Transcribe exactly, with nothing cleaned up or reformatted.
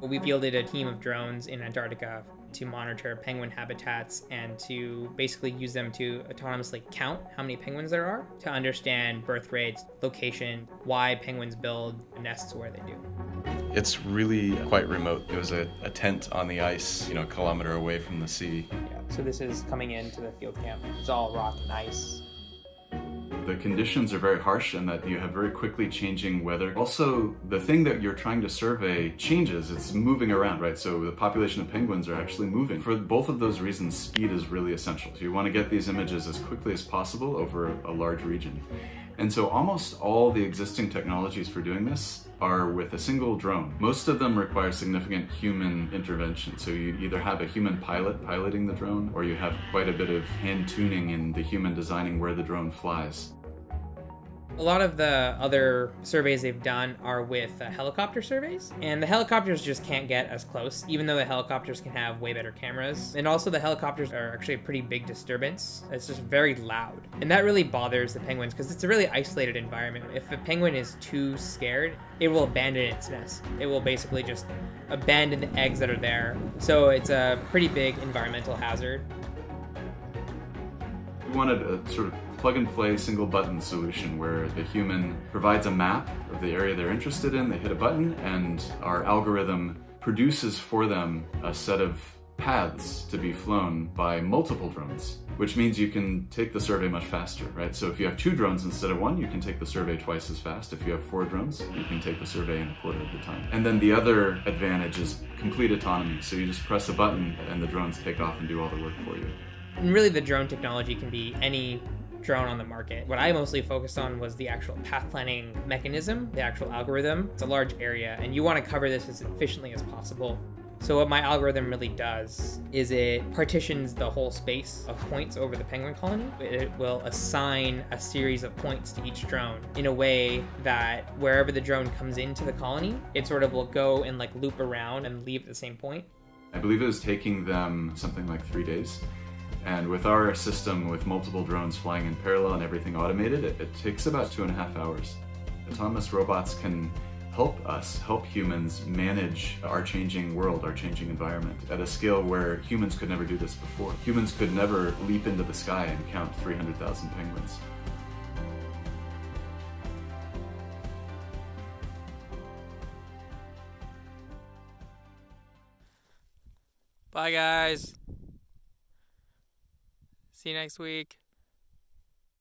We fielded a team of drones in Antarctica to monitor penguin habitats and to basically use them to autonomously count how many penguins there are, to understand birth rates, location, why penguins build nests where they do. It's really quite remote. It was a, a tent on the ice, you know, a kilometer away from the sea. Yeah, so this is coming into the field camp. It's all rock and ice. The conditions are very harsh in that you have very quickly changing weather. Also, the thing that you're trying to survey changes. It's moving around, right? So the population of penguins are actually moving. For both of those reasons, speed is really essential. So you want to get these images as quickly as possible over a large region. And so almost all the existing technologies for doing this are with a single drone. Most of them require significant human intervention. So you either have a human pilot piloting the drone, or you have quite a bit of hand tuning in the human designing where the drone flies. A lot of the other surveys they've done are with uh, helicopter surveys, and the helicopters just can't get as close, even though the helicopters can have way better cameras. And also the helicopters are actually a pretty big disturbance. It's just very loud. And that really bothers the penguins because it's a really isolated environment. If a penguin is too scared, it will abandon its nest. It will basically just abandon the eggs that are there. So it's a pretty big environmental hazard. We wanted a sort of plug-and-play single-button solution where the human provides a map of the area they're interested in, they hit a button, and our algorithm produces for them a set of paths to be flown by multiple drones, which means you can take the survey much faster, right? So if you have two drones instead of one, you can take the survey twice as fast. If you have four drones, you can take the survey in a quarter of the time. And then the other advantage is complete autonomy. So you just press a button and the drones take off and do all the work for you. And really the drone technology can be any drone on the market. What I mostly focused on was the actual path planning mechanism, the actual algorithm. It's a large area and you want to cover this as efficiently as possible. So what my algorithm really does is it partitions the whole space of points over the penguin colony. It will assign a series of points to each drone in a way that wherever the drone comes into the colony, it sort of will go and like loop around and leave at the same point. I believe it was taking them something like three days. And with our system, with multiple drones flying in parallel and everything automated, it, it takes about two and a half hours. Autonomous robots can help us, help humans manage our changing world, our changing environment, at a scale where humans could never do this before. Humans could never leap into the sky and count three hundred thousand penguins. Bye, guys. See you next week.